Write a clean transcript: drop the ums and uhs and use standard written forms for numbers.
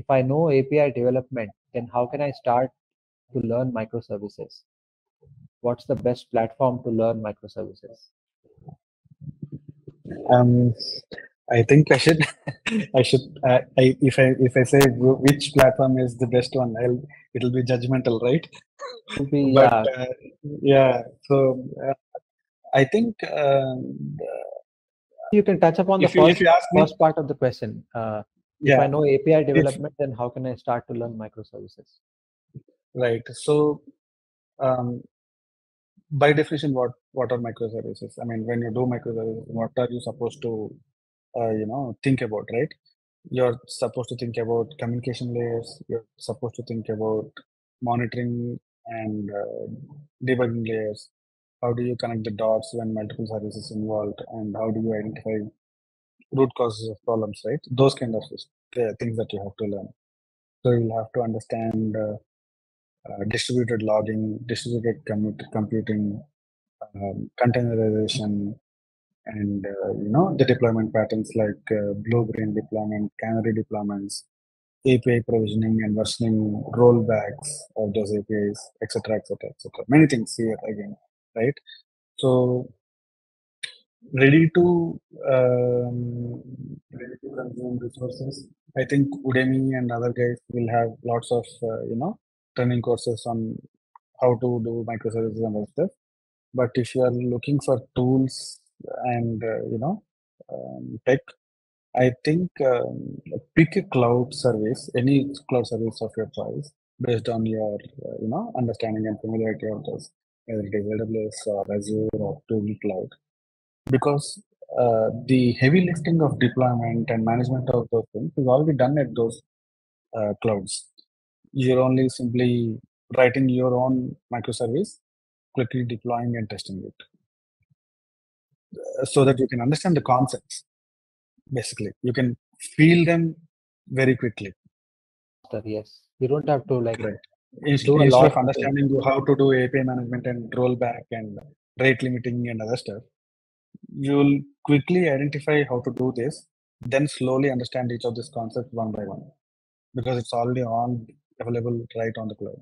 if I know API development, then how can I start to learn microservices? What's the best platform to learn microservices? I think if I say which platform is the best one, it'll be judgmental, right? But, yeah. I think you can touch upon the first part of the question. If I know API development, then how can I start to learn microservices? Right. So, by definition, what are microservices? I mean, when you do microservices, what are you supposed to think about, right? You're supposed to think about communication layers. You're supposed to think about monitoring and debugging layers. How do you connect the dots when multiple services involved, and how do you identify root causes of problems, right? Those kind of things that you have to learn. So you'll have to understand distributed logging, distributed computing, containerization, and the deployment patterns like blue-green deployment, canary deployments, API provisioning and versioning, rollbacks of those APIs, etc. Many things here again, right? So ready to consume resources. I think Udemy and other guys will have lots of training courses on how to do microservices and all stuff. But if you are looking for tools and tech, I think pick a cloud service, any cloud service of your choice, based on your understanding and familiarity of those, whether it is AWS or Azure or Google Cloud, because the heavy lifting of deployment and management of those things is already done at those clouds. You're only simply writing your own microservice, quickly deploying and testing it, so that you can understand the concepts. Basically, you can feel them very quickly. Yes, you don't have to instead of understanding how to do API management and rollback and rate limiting and other stuff, you'll quickly identify how to do this, then slowly understand each of these concepts one by one, because it's already available right on the cloud.